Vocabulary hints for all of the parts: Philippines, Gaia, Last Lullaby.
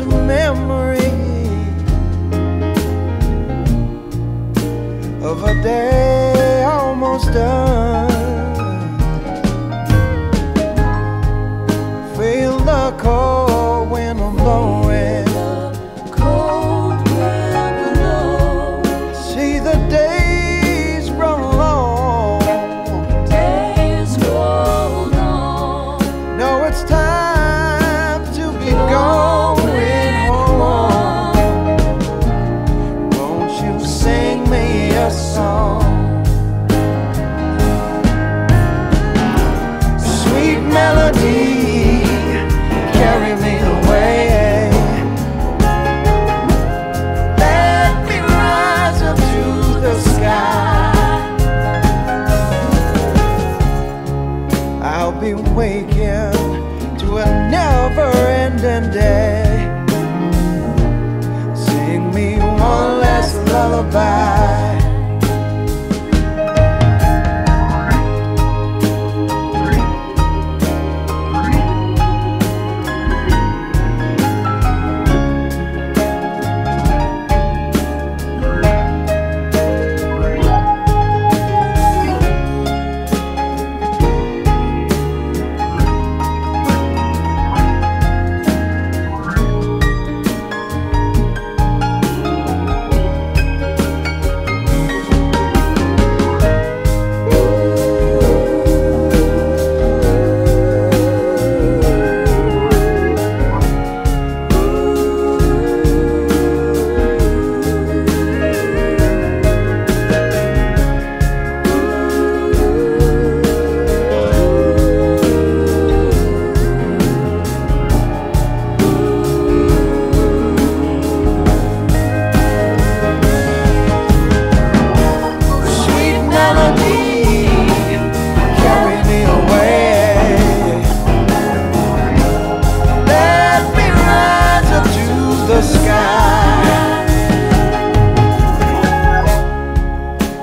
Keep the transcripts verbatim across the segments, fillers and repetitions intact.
a memory of a day almost done. Feel the cold wind blowing, cold wind blowing. See the days run along, days roll on. No, it's time. Be waking to a never-ending day. Sing me one last lullaby.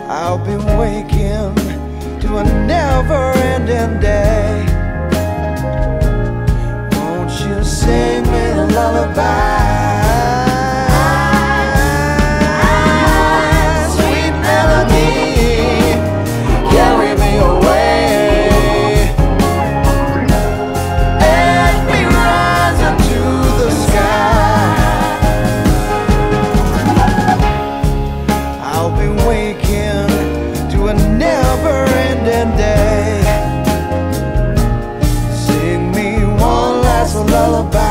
I'll be waking to a never-ending day. Won't you sing me a lullaby? Sweet melody, carry me away. Let me rise up to the sky. I'll be waking to a never-ending day. Sing me one last lullaby.